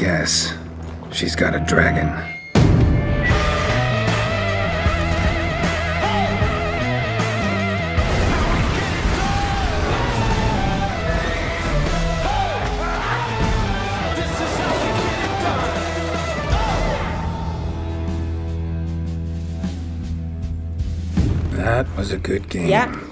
Yes, she's got a dragon. That was a good game. Yeah.